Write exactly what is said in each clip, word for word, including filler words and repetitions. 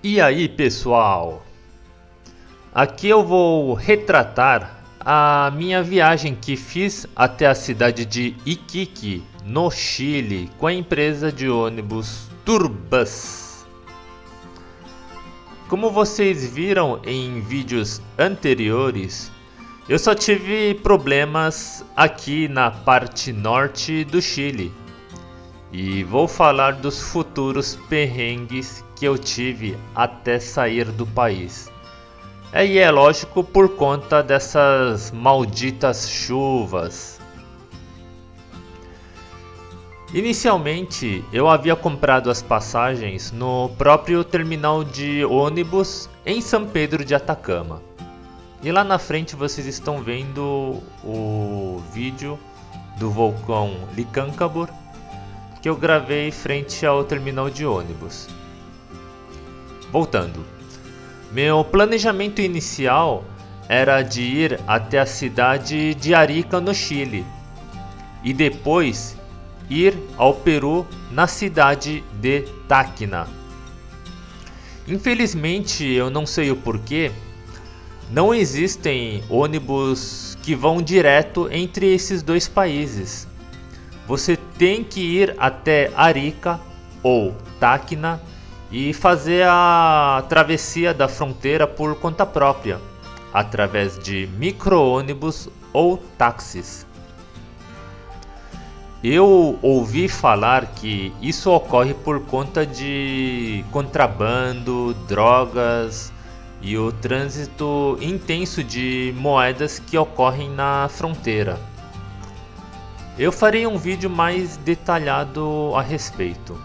E aí pessoal, aqui eu vou retratar a minha viagem que fiz até a cidade de Iquique, no Chile, com a empresa de ônibus Turbus. Como vocês viram em vídeos anteriores, eu só tive problemas aqui na parte norte do Chile e vou falar dos futuros perrengues que eu tive até sair do país. É, e é lógico, por conta dessas malditas chuvas. Inicialmente eu havia comprado as passagens no próprio terminal de ônibus em San Pedro de Atacama. E lá na frente vocês estão vendo o vídeo do vulcão Licancabur que eu gravei frente ao terminal de ônibus. Voltando, meu planejamento inicial era de ir até a cidade de Arica, no Chile, e depois ir ao Peru, na cidade de Tacna. Infelizmente, eu não sei o porquê, não existem ônibus que vão direto entre esses dois países. Você tem que ir até Arica ou Tacna e fazer a travessia da fronteira por conta própria, através de micro-ônibus ou táxis. Eu ouvi falar que isso ocorre por conta de contrabando, drogas e o trânsito intenso de moedas que ocorrem na fronteira. Eu farei um vídeo mais detalhado a respeito.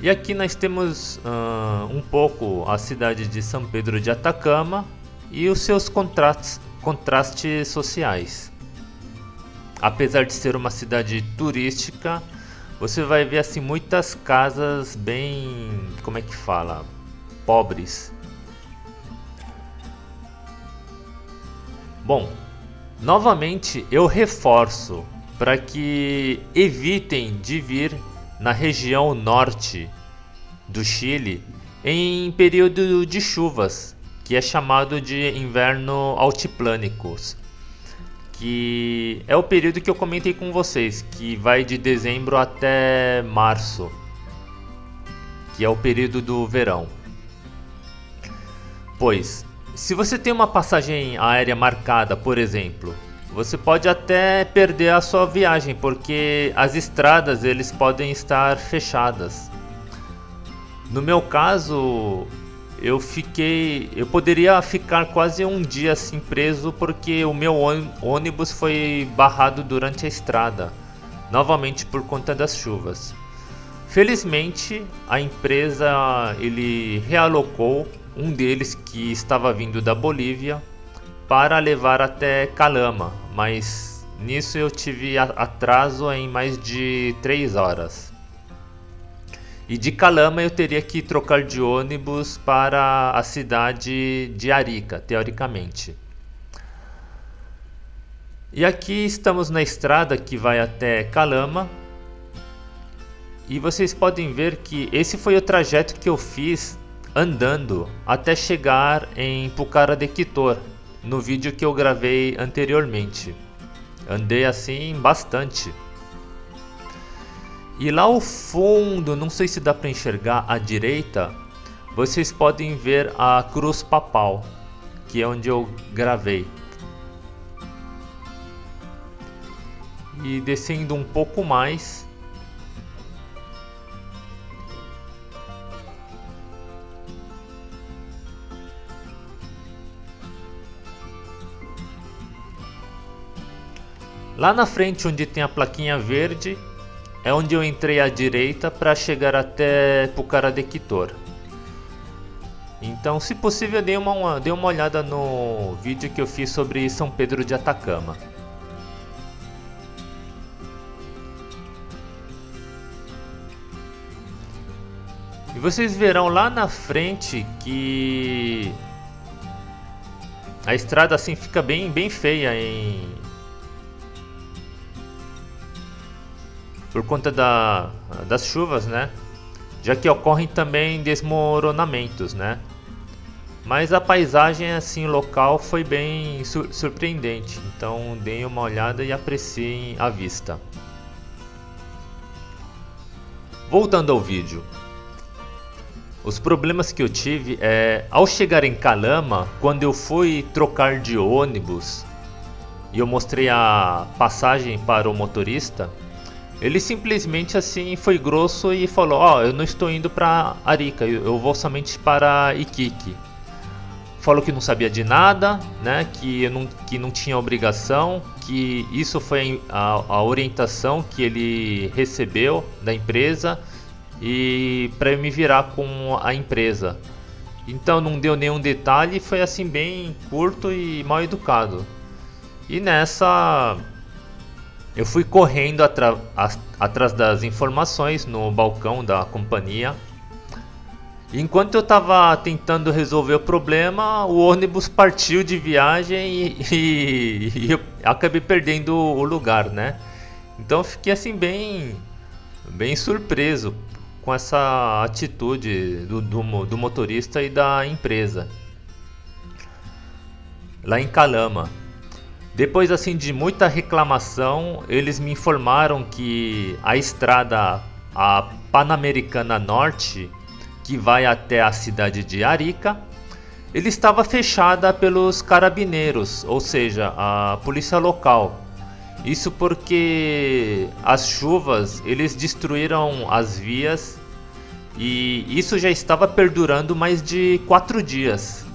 E aqui nós temos uh, um pouco a cidade de São Pedro de Atacama e os seus contrastes, contrastes sociais. Apesar de ser uma cidade turística, você vai ver assim muitas casas bem, como é que fala, pobres. Bom, novamente eu reforço para que evitem de vir na região norte do Chile em período de chuvas, que é chamado de inverno altiplânicos, que é o período que eu comentei com vocês, que vai de dezembro até março, que é o período do verão. Pois, se você tem uma passagem aérea marcada, por exemplo, você pode até perder a sua viagem, porque as estradas eles podem estar fechadas. No meu caso, eu fiquei, eu poderia ficar quase um dia assim preso, porque o meu ônibus foi barrado durante a estrada, novamente por conta das chuvas. Felizmente, a empresa ele realocou um deles que estava vindo da Bolívia para levar até Calama, mas nisso eu tive atraso em mais de três horas. E de Calama eu teria que trocar de ônibus para a cidade de Arica, teoricamente. E aqui estamos na estrada que vai até Calama. E vocês podem ver que esse foi o trajeto que eu fiz andando até chegar em Pucará de Quitor, no vídeo que eu gravei anteriormente. Andei assim bastante. E lá ao fundo, não sei se dá para enxergar à direita, vocês podem ver a Cruz Papal, que é onde eu gravei. E descendo um pouco mais, lá na frente, onde tem a plaquinha verde, é onde eu entrei à direita para chegar até Pucará de Quitor. Então, se possível, dê uma, dê uma olhada no vídeo que eu fiz sobre São Pedro de Atacama. E vocês verão lá na frente que a estrada assim fica bem, bem feia em... por conta da, das chuvas, né? já que ocorrem também desmoronamentos, né? Mas a paisagem assim local foi bem sur- surpreendente, então deem uma olhada e apreciem a vista. Voltando ao vídeo, os problemas que eu tive é, ao chegar em Calama, quando eu fui trocar de ônibus e eu mostrei a passagem para o motorista, ele simplesmente assim foi grosso e falou: ó, oh, eu não estou indo para Arica, eu vou somente para Iquique. Falou que não sabia de nada, né, que, eu não, que não tinha obrigação, que isso foi a, a orientação que ele recebeu da empresa e para eu me virar com a empresa. Então não deu nenhum detalhe, foi assim bem curto e mal educado. E nessa eu fui correndo atra, atrás das informações no balcão da companhia. Enquanto eu estava tentando resolver o problema, o ônibus partiu de viagem e, e, e eu acabei perdendo o lugar, né? Então eu fiquei assim bem, bem surpreso com essa atitude do, do, do motorista e da empresa lá em Calama. Depois assim de muita reclamação, eles me informaram que a estrada, a Pan-Americana Norte, que vai até a cidade de Arica, ele estava fechada pelos carabineiros, ou seja, a polícia local. Isso porque as chuvas eles destruíram as vias e isso já estava perdurando mais de quatro dias.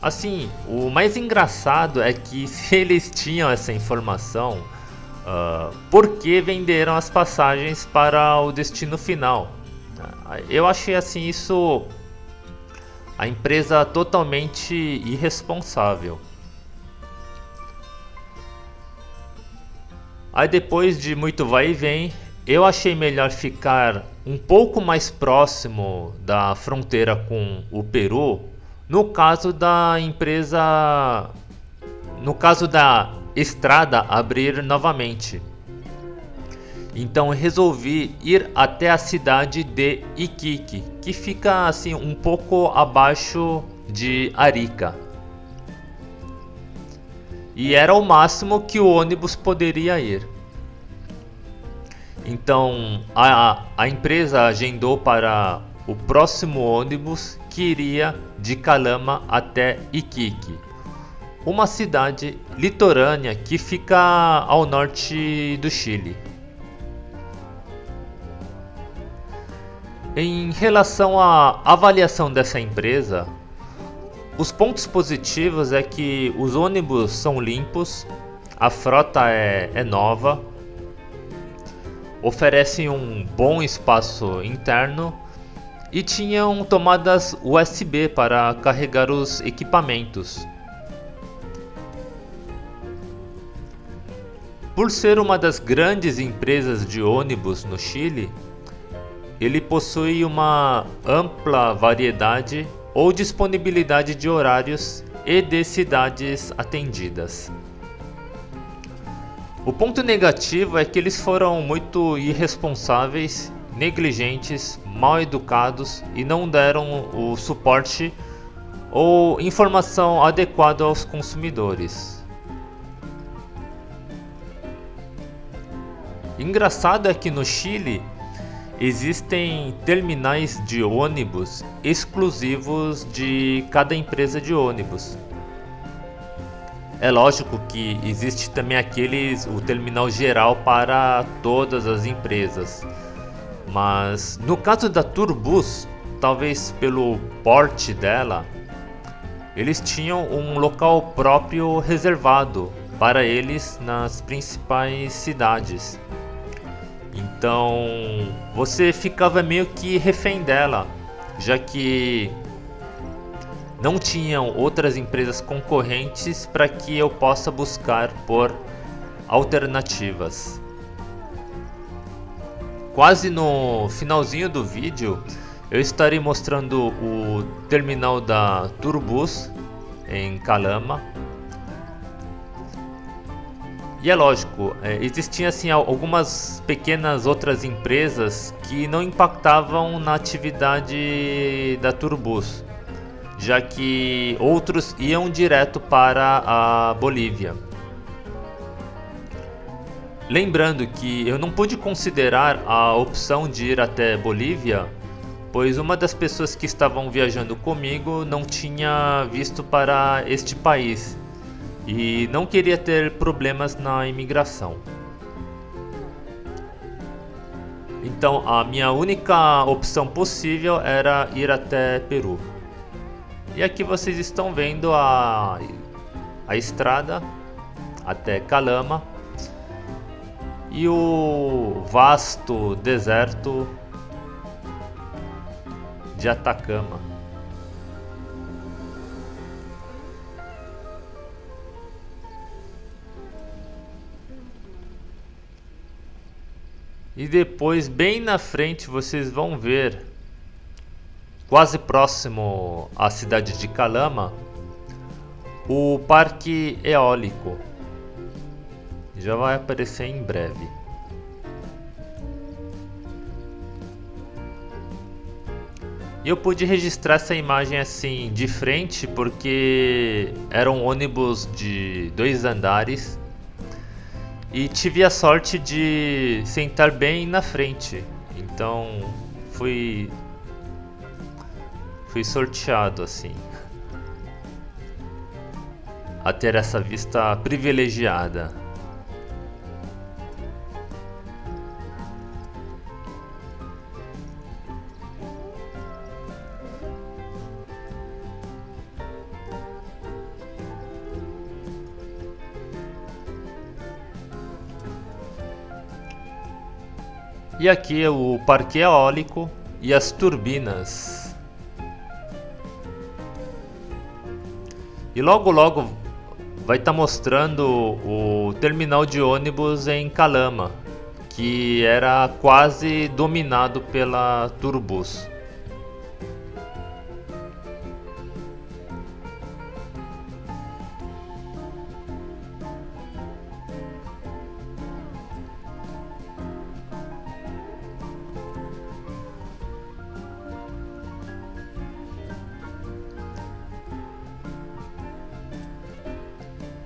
Assim, o mais engraçado é que se eles tinham essa informação, uh, por que venderam as passagens para o destino final? Eu achei assim isso a empresa totalmente irresponsável. Aí depois de muito vai e vem, eu achei melhor ficar um pouco mais próximo da fronteira com o Peru, no caso da empresa, no caso da estrada abrir novamente. Então eu resolvi ir até a cidade de Iquique, que fica assim um pouco abaixo de Arica. E era o máximo que o ônibus poderia ir. Então a, a empresa agendou para o próximo ônibus que iria de Calama até Iquique, uma cidade litorânea que fica ao norte do Chile. Em relação à avaliação dessa empresa, os pontos positivos é que os ônibus são limpos, a frota é, é nova, oferecem um bom espaço interno e tinham tomadas U S B para carregar os equipamentos. Por ser uma das grandes empresas de ônibus no Chile, ele possui uma ampla variedade ou disponibilidade de horários e de cidades atendidas. O ponto negativo é que eles foram muito irresponsáveis, negligentes, mal educados e não deram o suporte ou informação adequada aos consumidores. Engraçado é que no Chile existem terminais de ônibus exclusivos de cada empresa de ônibus. É lógico que existe também aqueles, o terminal geral para todas as empresas. Mas no caso da Turbus, talvez pelo porte dela, eles tinham um local próprio reservado para eles nas principais cidades. Então você ficava meio que refém dela, já que não tinham outras empresas concorrentes para que eu possa buscar por alternativas. Quase no finalzinho do vídeo eu estarei mostrando o terminal da Turbus em Calama. E é lógico, existiam assim, algumas pequenas outras empresas que não impactavam na atividade da Turbus, já que outros iam direto para a Bolívia. Lembrando que eu não pude considerar a opção de ir até Bolívia, pois uma das pessoas que estavam viajando comigo não tinha visto para este país e não queria ter problemas na imigração. Então a minha única opção possível era ir até Peru. E aqui vocês estão vendo a, a estrada até Calama e o vasto deserto de Atacama. E depois, bem na frente, vocês vão ver, quase próximo à cidade de Calama, o Parque Eolico. Já vai aparecer em breve. E eu pude registrar essa imagem assim de frente porque era um ônibus de dois andares e tive a sorte de sentar bem na frente. Então fui fui sorteado assim a ter essa vista privilegiada. E aqui é o Parque Eólico e as turbinas. E logo logo vai estar mostrando o terminal de ônibus em Calama, que era quase dominado pela Turbus.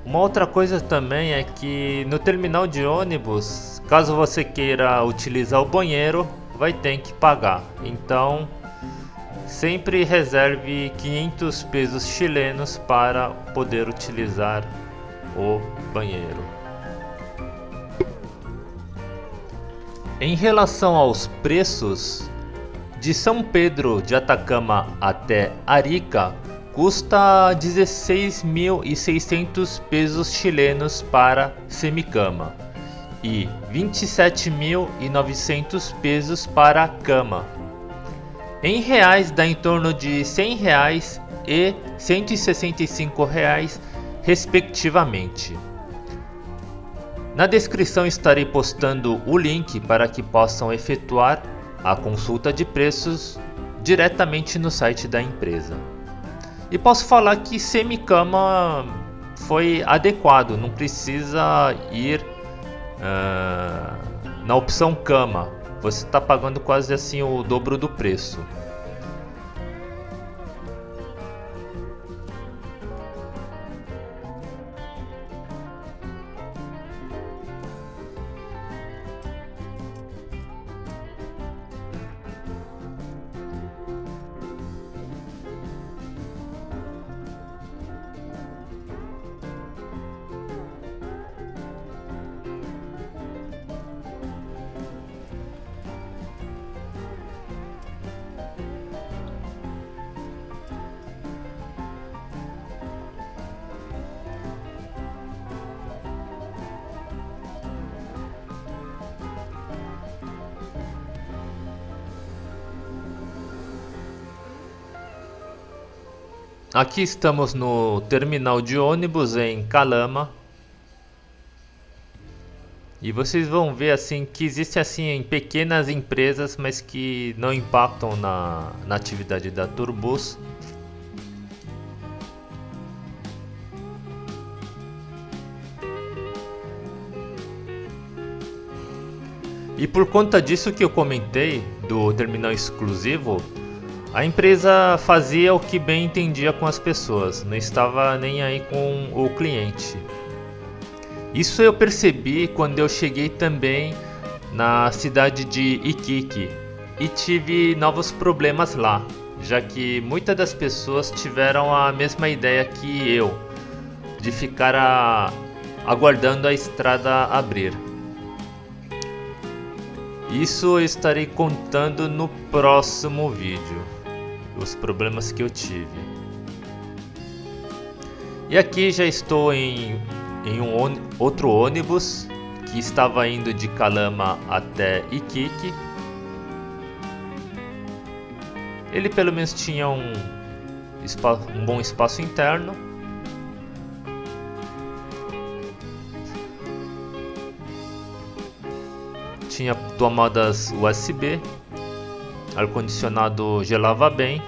Uma outra coisa também é que no terminal de ônibus, caso você queira utilizar o banheiro, vai ter que pagar. Então, sempre reserve quinhentos pesos chilenos para poder utilizar o banheiro. Em relação aos preços, de São Pedro de Atacama até Arica, custa dezesseis mil e seiscentos pesos chilenos para semicama e vinte e sete mil e novecentos pesos para cama. Em reais dá em torno de cem reais e cento e sessenta e cinco reais respectivamente. Na descrição estarei postando o link para que possam efetuar a consulta de preços diretamente no site da empresa. E posso falar que semicama foi adequado, não precisa ir uh, na opção cama. Você está pagando quase assim o dobro do preço. Aqui estamos no terminal de ônibus em Calama e vocês vão ver assim que existe assim pequenas empresas, mas que não impactam na, na atividade da Turbus. E por conta disso que eu comentei, do terminal exclusivo, a empresa fazia o que bem entendia com as pessoas, não estava nem aí com o cliente. Isso eu percebi quando eu cheguei também na cidade de Iquique e tive novos problemas lá, já que muitas das pessoas tiveram a mesma ideia que eu, de ficar a... aguardando a estrada abrir. Isso eu estarei contando no próximo vídeo, os problemas que eu tive. E aqui já estou em, em um outro ônibus que estava indo de Calama até Iquique. Ele pelo menos tinha um, um bom espaço interno. Tinha tomadas U S B, ar-condicionado gelava bem,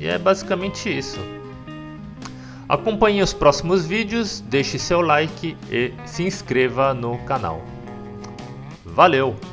e é basicamente isso. Acompanhe os próximos vídeos, deixe seu like e se inscreva no canal. Valeu!